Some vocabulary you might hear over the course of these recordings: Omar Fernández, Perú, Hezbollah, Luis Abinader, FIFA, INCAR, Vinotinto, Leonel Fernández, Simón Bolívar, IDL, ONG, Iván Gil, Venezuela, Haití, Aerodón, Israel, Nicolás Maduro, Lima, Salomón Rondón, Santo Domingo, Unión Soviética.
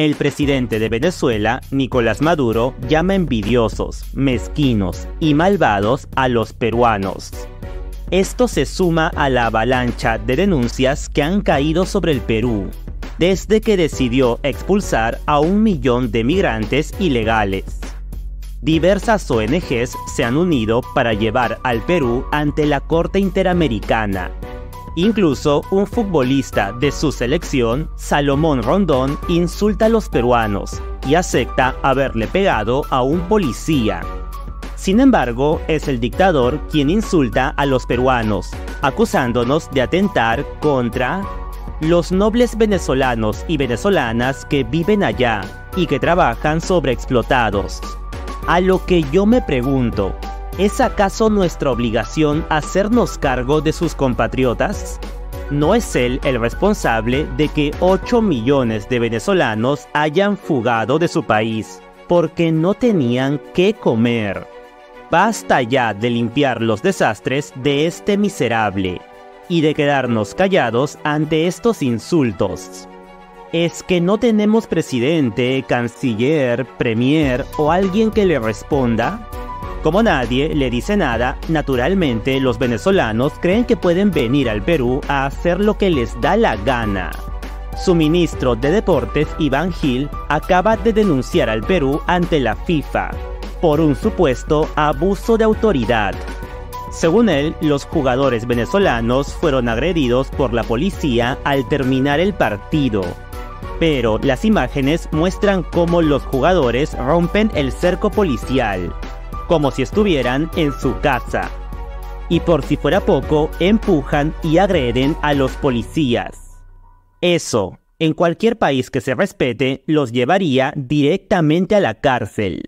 El presidente de Venezuela, Nicolás Maduro, llama envidiosos, mezquinos y malvados a los peruanos. Esto se suma a la avalancha de denuncias que han caído sobre el Perú, desde que decidió expulsar a 1 millón de migrantes ilegales. Diversas ONGs se han unido para llevar al Perú ante la Corte Interamericana. Incluso un futbolista de su selección, Salomón Rondón, insulta a los peruanos y acepta haberle pegado a un policía. Sin embargo, es el dictador quien insulta a los peruanos, acusándonos de atentar contra los nobles venezolanos y venezolanas que viven allá y que trabajan sobreexplotados. A lo que yo me pregunto, ¿es acaso nuestra obligación hacernos cargo de sus compatriotas? ¿No es él el responsable de que 8 millones de venezolanos hayan fugado de su país porque no tenían qué comer? Basta ya de limpiar los desastres de este miserable y de quedarnos callados ante estos insultos. Es que no tenemos presidente, canciller, premier o alguien que le responda. Como nadie le dice nada, naturalmente los venezolanos creen que pueden venir al Perú a hacer lo que les da la gana. Su ministro de Deportes, Iván Gil, acaba de denunciar al Perú ante la FIFA por un supuesto abuso de autoridad. Según él, los jugadores venezolanos fueron agredidos por la policía al terminar el partido. Pero las imágenes muestran cómo los jugadores rompen el cerco policial, como si estuvieran en su casa. Y por si fuera poco, empujan y agreden a los policías. Eso, en cualquier país que se respete, los llevaría directamente a la cárcel.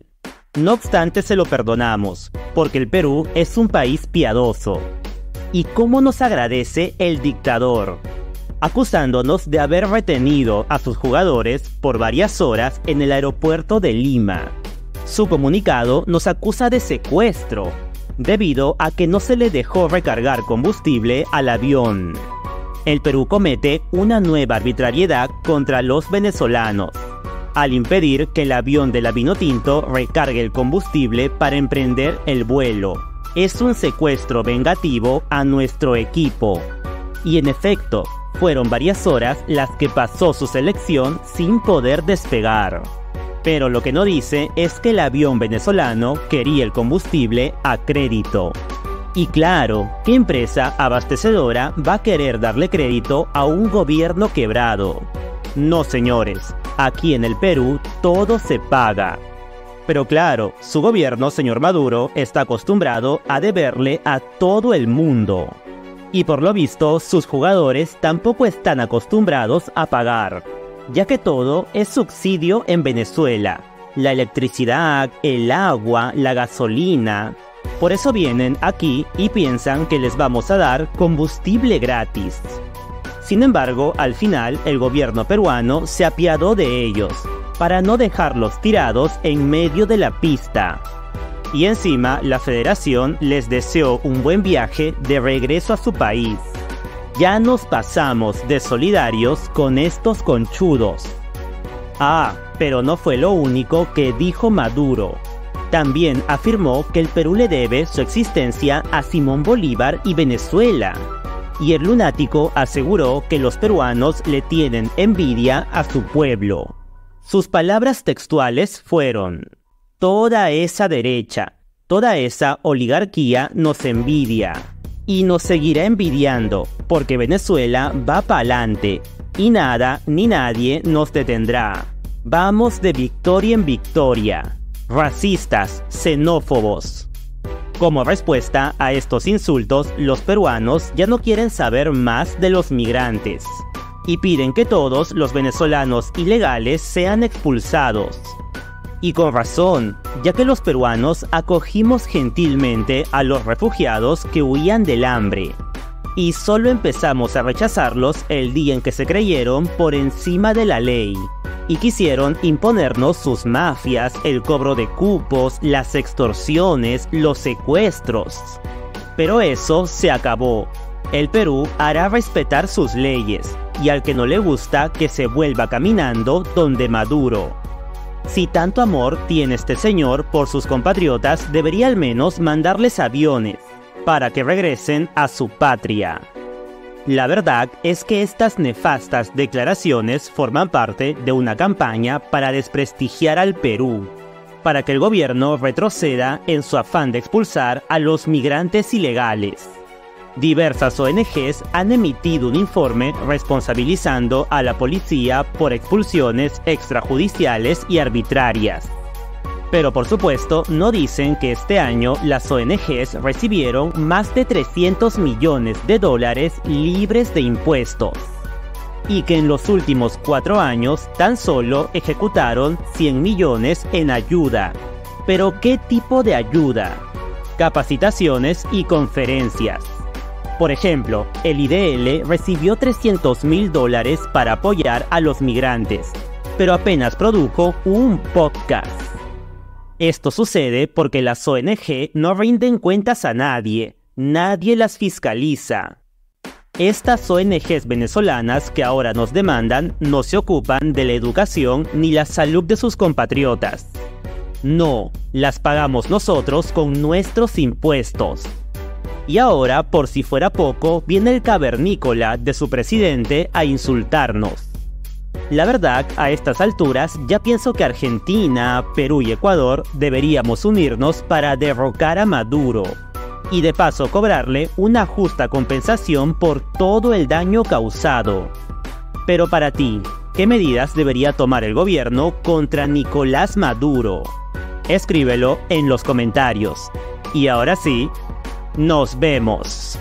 No obstante, se lo perdonamos, porque el Perú es un país piadoso. ¿Y cómo nos agradece el dictador? Acusándonos de haber retenido a sus jugadores por varias horas en el aeropuerto de Lima. Su comunicado nos acusa de secuestro, debido a que no se le dejó recargar combustible al avión. El Perú comete una nueva arbitrariedad contra los venezolanos, al impedir que el avión de la Vinotinto recargue el combustible para emprender el vuelo. Es un secuestro vengativo a nuestro equipo. Y en efecto, fueron varias horas las que pasó su selección sin poder despegar. Pero lo que no dice es que el avión venezolano quería el combustible a crédito. Y claro, ¿qué empresa abastecedora va a querer darle crédito a un gobierno quebrado? No, señores, aquí en el Perú todo se paga. Pero claro, su gobierno, señor Maduro, está acostumbrado a deberle a todo el mundo. Y por lo visto, sus jugadores tampoco están acostumbrados a pagar, ya que todo es subsidio en Venezuela. La electricidad, el agua, la gasolina. Por eso vienen aquí y piensan que les vamos a dar combustible gratis. Sin embargo, al final, el gobierno peruano se apiadó de ellos, para no dejarlos tirados en medio de la pista. Y encima, la federación les deseó un buen viaje de regreso a su país. Ya nos pasamos de solidarios con estos conchudos. Ah, pero no fue lo único que dijo Maduro. También afirmó que el Perú le debe su existencia a Simón Bolívar y Venezuela. Y el lunático aseguró que los peruanos le tienen envidia a su pueblo. Sus palabras textuales fueron: toda esa derecha, toda esa oligarquía nos envidia. Y nos seguirá envidiando, porque Venezuela va pa'lante, y nada ni nadie nos detendrá. Vamos de victoria en victoria. Racistas, xenófobos. Como respuesta a estos insultos, los peruanos ya no quieren saber más de los migrantes, y piden que todos los venezolanos ilegales sean expulsados. Y con razón, ya que los peruanos acogimos gentilmente a los refugiados que huían del hambre. Y solo empezamos a rechazarlos el día en que se creyeron por encima de la ley. Y quisieron imponernos sus mafias, el cobro de cupos, las extorsiones, los secuestros. Pero eso se acabó. El Perú hará respetar sus leyes, y al que no le gusta que se vuelva caminando donde Maduro. Si tanto amor tiene este señor por sus compatriotas, debería al menos mandarles aviones para que regresen a su patria. La verdad es que estas nefastas declaraciones forman parte de una campaña para desprestigiar al Perú, para que el gobierno retroceda en su afán de expulsar a los migrantes ilegales. Diversas ONGs han emitido un informe responsabilizando a la policía por expulsiones extrajudiciales y arbitrarias. Pero por supuesto no dicen que este año las ONGs recibieron más de $300 millones libres de impuestos y que en los últimos 4 años tan solo ejecutaron 100 millones en ayuda. ¿Pero qué tipo de ayuda? Capacitaciones y conferencias. Por ejemplo, el IDL recibió $300.000 para apoyar a los migrantes, pero apenas produjo un podcast. Esto sucede porque las ONG no rinden cuentas a nadie, nadie las fiscaliza. Estas ONGs venezolanas que ahora nos demandan no se ocupan de la educación ni la salud de sus compatriotas. No, las pagamos nosotros con nuestros impuestos. Y ahora, por si fuera poco, viene el cavernícola de su presidente a insultarnos. La verdad, a estas alturas ya pienso que Argentina, Perú y Ecuador deberíamos unirnos para derrocar a Maduro y de paso cobrarle una justa compensación por todo el daño causado. Pero para ti, ¿qué medidas debería tomar el gobierno contra Nicolás Maduro? Escríbelo en los comentarios. Y ahora sí, nos vemos.